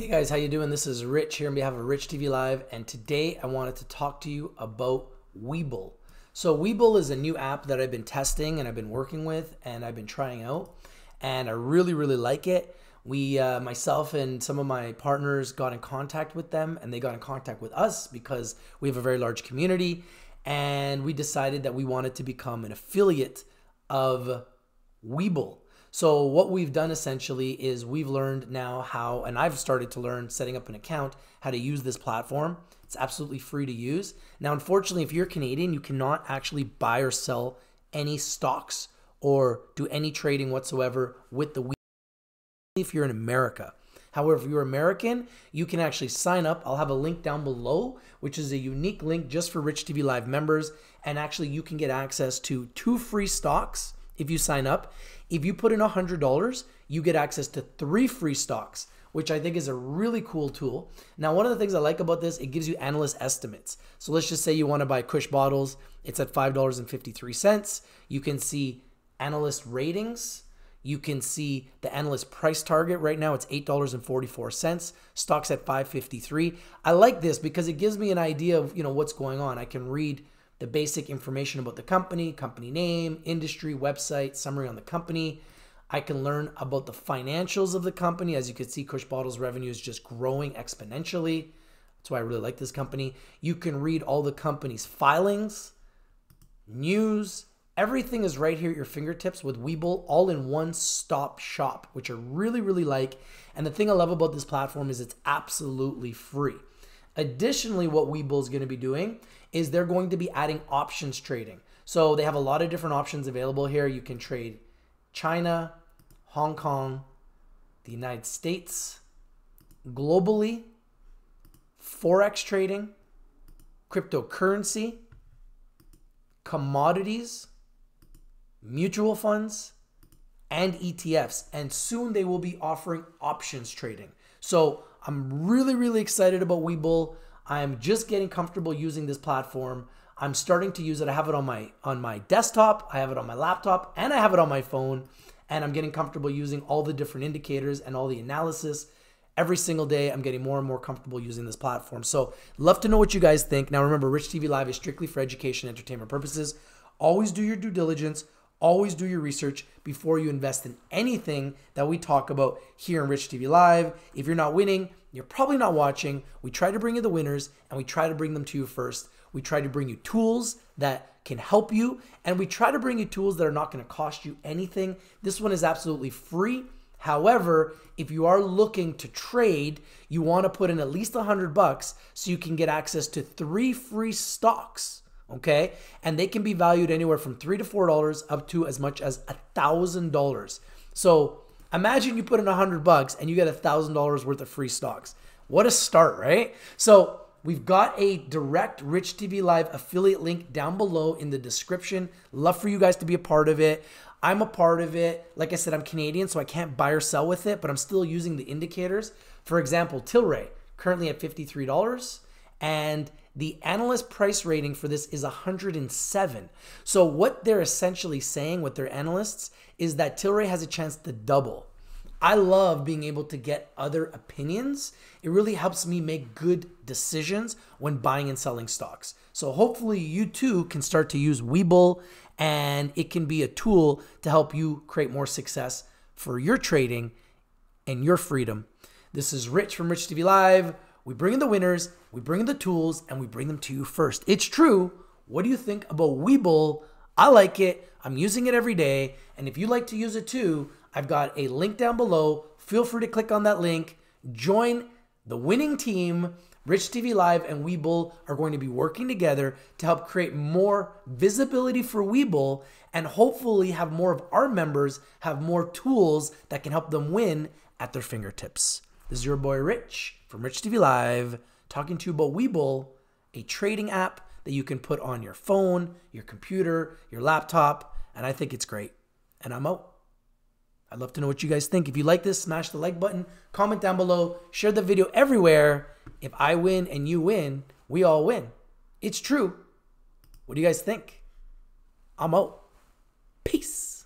Hey guys, how you doing? This is Rich here on behalf of RICH TV Live, and today I wanted to talk to you about Webull. So Webull is a new app that I've been testing and I've been working with and I've been trying out, and I really like it. We, myself and some of my partners got in contact with them, and they got in contact with us because we have a very large community, and we decided that we wanted to become an affiliate of Webull. So what we've done essentially is we've learned now how, and I've started to learn setting up an account, how to use this platform. It's absolutely free to use. Now, unfortunately, if you're Canadian, you cannot actually buy or sell any stocks or do any trading whatsoever with the Webull if you're in America. However, if you're American, you can actually sign up. I'll have a link down below, which is a unique link just for Rich TV Live members. And actually, you can get access to 2 free stocks if you sign up. If you put in $100, you get access to 3 free stocks, which I think is a really cool tool. Now, one of the things I like about this, it gives you analyst estimates. So let's just say you want to buy Kush Bottles. It's at $5.53. You can see analyst ratings. You can see the analyst price target. Right now, it's $8.44. Stock's at $5.53. I like this because it gives me an idea of, you know, what's going on. I can read the basic information about the company, company name, industry, website, summary on the company. I can learn about the financials of the company. As you can see, Kush Bottles revenue is just growing exponentially. That's why I really like this company. You can read all the company's filings, news. Everything is right here at your fingertips with Webull, all in one stop shop, which I really like. And the thing I love about this platform is it's absolutely free. Additionally, what Webull is going to be doing is they're going to be adding options trading. So they have a lot of different options available here. You can trade China, Hong Kong, the United States, globally, forex trading, cryptocurrency, commodities, mutual funds, and ETFs. And soon they will be offering options trading. So I'm really excited about Webull. I'm just getting comfortable using this platform. I'm starting to use it. I have it on my desktop, I have it on my laptop, and I have it on my phone. And I'm getting comfortable using all the different indicators and all the analysis. Every single day, I'm getting more and more comfortable using this platform. So love to know what you guys think. Now remember, Rich TV Live is strictly for education and entertainment purposes. Always do your due diligence. Always do your research before you invest in anything that we talk about here in Rich TV Live. If you're not winning, you're probably not watching. We try to bring you the winners, and we try to bring them to you first. We try to bring you tools that can help you, and we try to bring you tools that are not going to cost you anything. This one is absolutely free. However, if you are looking to trade, you want to put in at least $100 so you can get access to 3 free stocks. Okay, and they can be valued anywhere from $3 to $4 up to as much as $1,000. So imagine you put in $100 and you get $1,000 worth of free stocks. What a start, right? So we've got a direct Rich TV Live affiliate link down below in the description. Love for you guys to be a part of it. I'm a part of it. Like I said, I'm Canadian, so I can't buy or sell with it, but I'm still using the indicators. For example, Tilray, currently at $53. And the analyst price rating for this is 107. So what they're essentially saying with their analysts is that Tilray has a chance to double. I love being able to get other opinions. It really helps me make good decisions when buying and selling stocks. So hopefully you too can start to use Webull, and it can be a tool to help you create more success for your trading and your freedom. This is Rich from Rich TV Live. We bring in the winners, we bring in the tools, and we bring them to you first. It's true. What do you think about Webull? I like it. I'm using it every day. And if you like to use it too, I've got a link down below. Feel free to click on that link. Join the winning team. Rich TV Live and Webull are going to be working together to help create more visibility for Webull, and hopefully have more of our members have more tools that can help them win at their fingertips. This is your boy Rich from Rich TV Live, talking to you about Webull, a trading app that you can put on your phone, your computer, your laptop, and I think it's great. And I'm out. I'd love to know what you guys think. If you like this, smash the like button, comment down below, share the video everywhere. If I win and you win, we all win. It's true. What do you guys think? I'm out. Peace.